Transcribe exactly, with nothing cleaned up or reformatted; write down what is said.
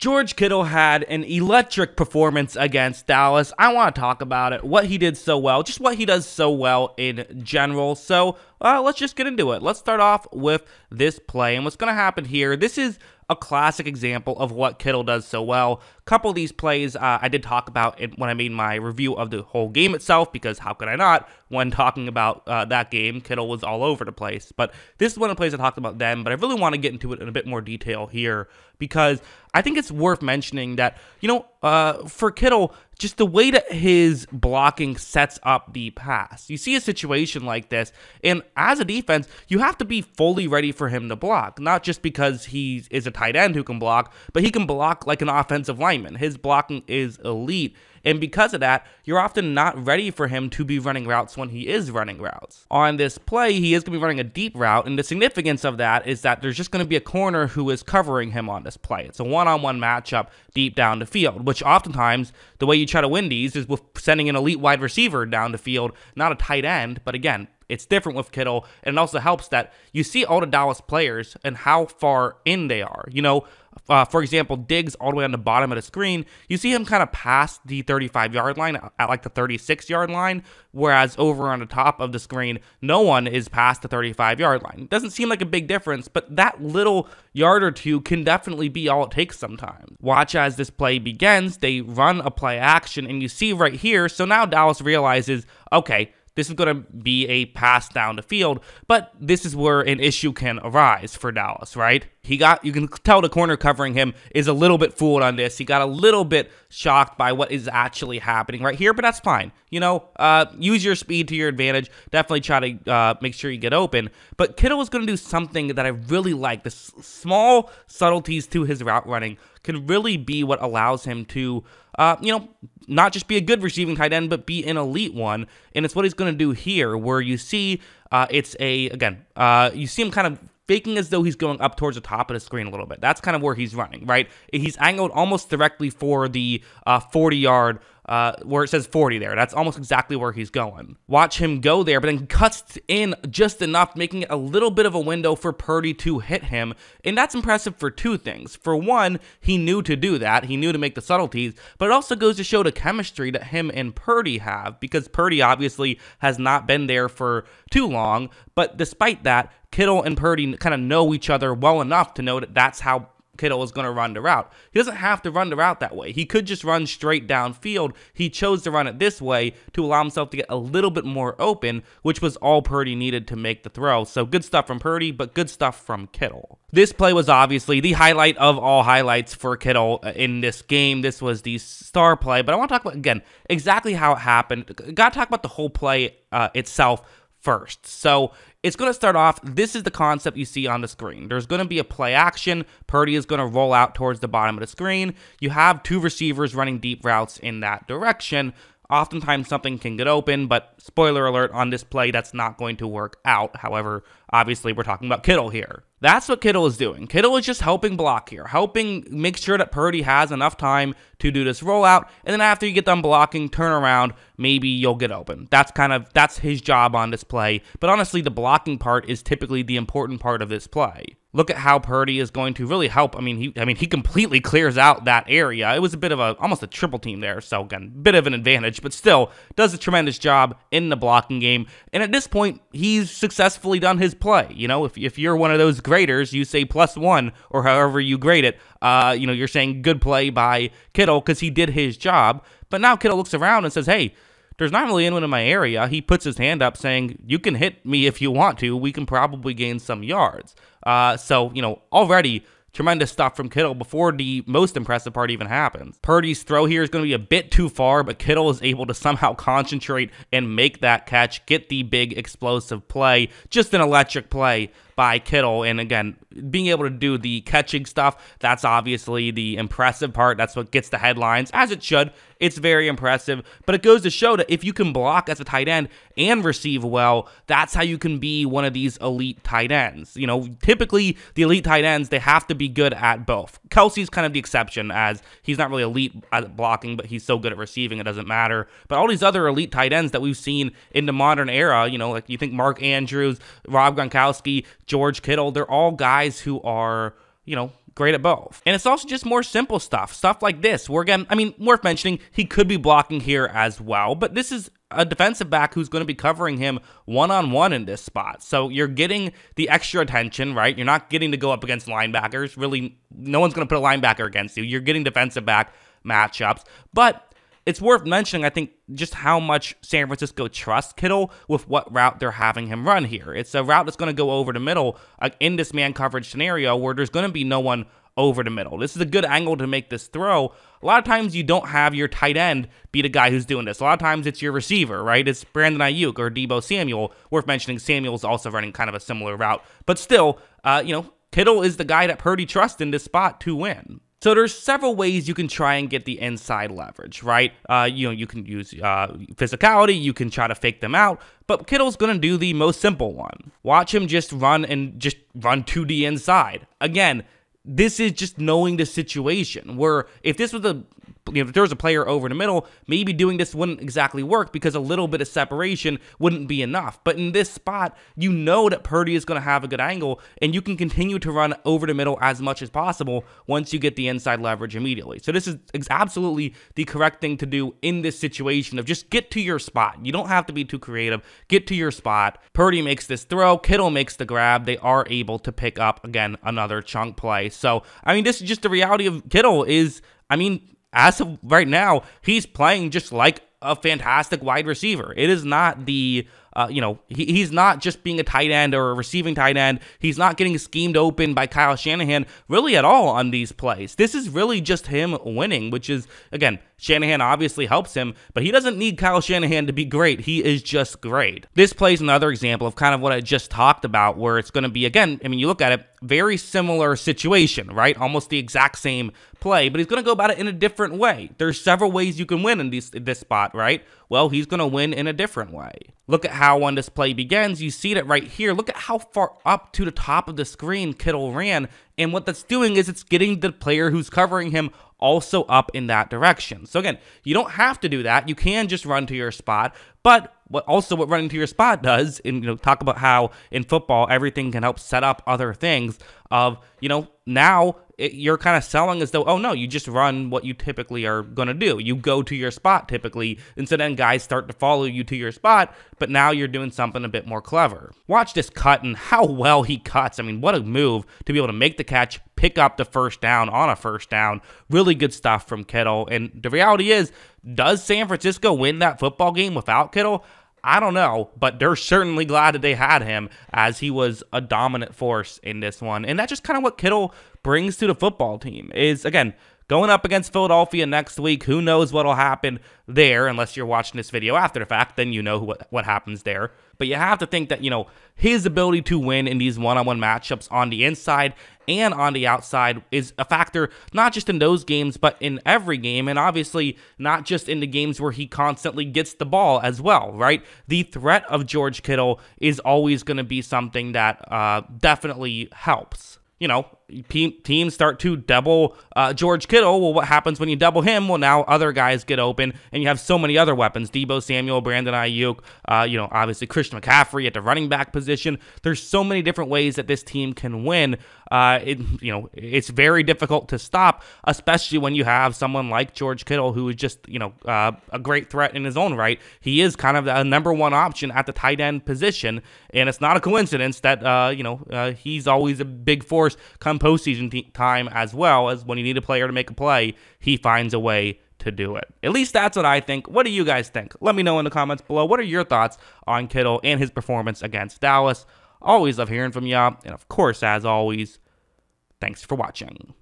George Kittle had an electric performance against Dallas. I want to talk about it, what he did so well, just what he does so well in general. So uh, let's just get into it. Let's start off with this play and what's going to happen here. This is a classic example of what Kittle does so well. A couple of these plays uh, I did talk about it when I made my review of the whole game itself, because how could I not when talking about uh, that game? Kittle was all over the place. But this is one of the plays I talked about then, but I really want to get into it in a bit more detail here, because I think it's worth mentioning that, you know, uh, for Kittle, just the way that his blocking sets up the pass. You see a situation like this, and as a defense, you have to be fully ready for him to block, not just because he is a tight end who can block, but he can block like an offensive lineman. His blocking is elite. And because of that, you're often not ready for him to be running routes when he is running routes. On this play, he is going to be running a deep route, and the significance of that is that there's just going to be a corner who is covering him on this play. It's a one-on-one matchup deep down the field, which oftentimes, the way you try to win these is with sending an elite wide receiver down the field, not a tight end, but again, it's different with Kittle, and it also helps that you see all the Dallas players and how far in they are. You know, uh, for example, Diggs all the way on the bottom of the screen, you see him kind of past the thirty-five yard line at like the thirty-six yard line, whereas over on the top of the screen, no one is past the thirty-five yard line. It doesn't seem like a big difference, but that little yard or two can definitely be all it takes sometimes. Watch as this play begins, they run a play action, and you see right here, so now Dallas realizes, okay, this is going to be a pass down the field, but this is where an issue can arise for Dallas, right? He got, you can tell the corner covering him is a little bit fooled on this. He got a little bit shocked by what is actually happening right here, but that's fine. You know, uh, use your speed to your advantage. Definitely try to uh, make sure you get open. But Kittle was going to do something that I really like. The small subtleties to his route running can really be what allows him to, uh, you know, not just be a good receiving tight end, but be an elite one. And it's what he's going to do here, where you see uh, it's a, again, uh, you see him kind of faking as though he's going up towards the top of the screen a little bit. That's kind of where he's running, right? He's angled almost directly for the uh, forty yard, uh, where it says forty there. That's almost exactly where he's going. Watch him go there, but then cuts in just enough, making it a little bit of a window for Purdy to hit him. And that's impressive for two things. For one, he knew to do that. He knew to make the subtleties, but it also goes to show the chemistry that him and Purdy have, because Purdy obviously has not been there for too long. But despite that, Kittle and Purdy kind of know each other well enough to know that that's how Kittle is going to run the route. He doesn't have to run the route that way. He could just run straight downfield. He chose to run it this way to allow himself to get a little bit more open, which was all Purdy needed to make the throw. So good stuff from Purdy, but good stuff from Kittle. This play was obviously the highlight of all highlights for Kittle in this game. This was the star play, but I want to talk about, again, exactly how it happened. Got to talk about the whole play uh, itself first. So it's going to start off, this is the concept you see on the screen. There's going to be a play action. Purdy is going to roll out towards the bottom of the screen. You have two receivers running deep routes in that direction. Oftentimes something can get open, but spoiler alert, on this play, that's not going to work out. However, obviously we're talking about Kittle here. That's what Kittle is doing. Kittle is just helping block here, helping make sure that Purdy has enough time to do this rollout, and then after you get done blocking, turn around, maybe you'll get open. That's kind of, that's his job on this play, but honestly, the blocking part is typically the important part of this play. Look at how Purdy is going to really help. I mean, he I mean, he completely clears out that area. It was a bit of a, almost a triple team there, so again, bit of an advantage, but still does a tremendous job in the blocking game, and at this point, he's successfully done his play. You know, if, if you're one of those graders, you say plus one, or however you grade it, uh, you know, you're saying good play by Kittle, because he did his job, but now Kittle looks around and says, hey, there's not really anyone in my area. He puts his hand up saying, you can hit me if you want to. We can probably gain some yards. Uh, so, you know, already tremendous stuff from Kittle before the most impressive part even happens. Purdy's throw here is going to be a bit too far, but Kittle is able to somehow concentrate and make that catch, get the big explosive play. Just an electric play by Kittle, and again, being able to do the catching stuff, that's obviously the impressive part. That's what gets the headlines, as it should. It's very impressive, but it goes to show that if you can block as a tight end and receive well, that's how you can be one of these elite tight ends. You know, typically, the elite tight ends, they have to be good at both. Kelsey's kind of the exception, as he's not really elite at blocking, but he's so good at receiving, it doesn't matter. But all these other elite tight ends that we've seen in the modern era, you know, like you think Mark Andrews, Rob Gronkowski, George Kittle, they're all guys who are, you know, great at both. And it's also just more simple stuff, stuff like this, where again, I mean, worth mentioning, he could be blocking here as well, but this is a defensive back who's going to be covering him one-on-one in this spot. So you're getting the extra attention, right? You're not getting to go up against linebackers. Really, no one's going to put a linebacker against you. You're getting defensive back matchups. But it's worth mentioning, I think, just how much San Francisco trusts Kittle with what route they're having him run here. It's a route that's going to go over the middle uh, in this man coverage scenario where there's going to be no one over the middle. This is a good angle to make this throw. A lot of times you don't have your tight end be the guy who's doing this. A lot of times it's your receiver, right? It's Brandon Aiyuk or Deebo Samuel. Worth mentioning, Samuel's also running kind of a similar route. But still, uh, you know, Kittle is the guy that Purdy trusts in this spot to win. So there's several ways you can try and get the inside leverage, right? Uh, you know, you can use uh, physicality, you can try to fake them out, but Kittle's going to do the most simple one. Watch him just run and just run to the inside. Again, this is just knowing the situation where if this was a, you know, if there was a player over the middle, maybe doing this wouldn't exactly work because a little bit of separation wouldn't be enough. But in this spot, you know that Purdy is going to have a good angle, and you can continue to run over the middle as much as possible once you get the inside leverage immediately. So this is absolutely the correct thing to do in this situation of just get to your spot. You don't have to be too creative. Get to your spot. Purdy makes this throw. Kittle makes the grab. They are able to pick up, again, another chunk play. So, I mean, this is just the reality of Kittle is, I mean, as of right now, he's playing just like a fantastic wide receiver. It is not the, uh, you know, he, he's not just being a tight end or a receiving tight end. He's not getting schemed open by Kyle Shanahan really at all on these plays. This is really just him winning, which is, again, Shanahan obviously helps him, but he doesn't need Kyle Shanahan to be great. He is just great. This plays another example of kind of what I just talked about, where it's going to be, again, I mean, you look at it, very similar situation, right? Almost the exact same play, but he's going to go about it in a different way. There's several ways you can win in these, this spot, right? Well, he's going to win in a different way. Look at how on this play begins. You see that right here. Look at how far up to the top of the screen Kittle ran, and what that's doing is it's getting the player who's covering him also up in that direction. So again, you don't have to do that. You can just run to your spot, but what also what running to your spot does, and you know, talk about how in football everything can help set up other things of, you know, now it, you're kind of selling as though, oh no, you just run what you typically are going to do. You go to your spot typically, and so then guys start to follow you to your spot, but now you're doing something a bit more clever. Watch this cut and how well he cuts. I mean, what a move to be able to make the catch, pick up the first down on a first down. Really good stuff from Kittle. And the reality is, does San Francisco win that football game without Kittle? I don't know, but they're certainly glad that they had him, as he was a dominant force in this one. And that's just kind of what Kittle brings to the football team is, again, going up against Philadelphia next week. Who knows what'll happen there, unless you're watching this video after the fact, then you know what, what happens there. But you have to think that, you know, his ability to win in these one-on-one matchups on the inside and on the outside is a factor not just in those games, but in every game, and obviously not just in the games where he constantly gets the ball as well, right? The threat of George Kittle is always going to be something that uh, definitely helps. You know, teams start to double uh, George Kittle. Well, what happens when you double him? Well, now other guys get open, and you have so many other weapons. Deebo Samuel, Brandon Aiyuk, uh, you know, obviously Christian McCaffrey at the running back position. There's so many different ways that this team can win. Uh, it, you know, it's very difficult to stop, especially when you have someone like George Kittle, who is just, you know, uh, a great threat in his own right. He is kind of a number one option at the tight end position, and it's not a coincidence that, uh, you know, uh, he's always a big force come postseason time, as well as when you need a player to make a play, he finds a way to do it. At least that's what I think. What do you guys think? Let me know in the comments below. What are your thoughts on Kittle and his performance against Dallas? Always love hearing from y'all. And of course, as always, thanks for watching.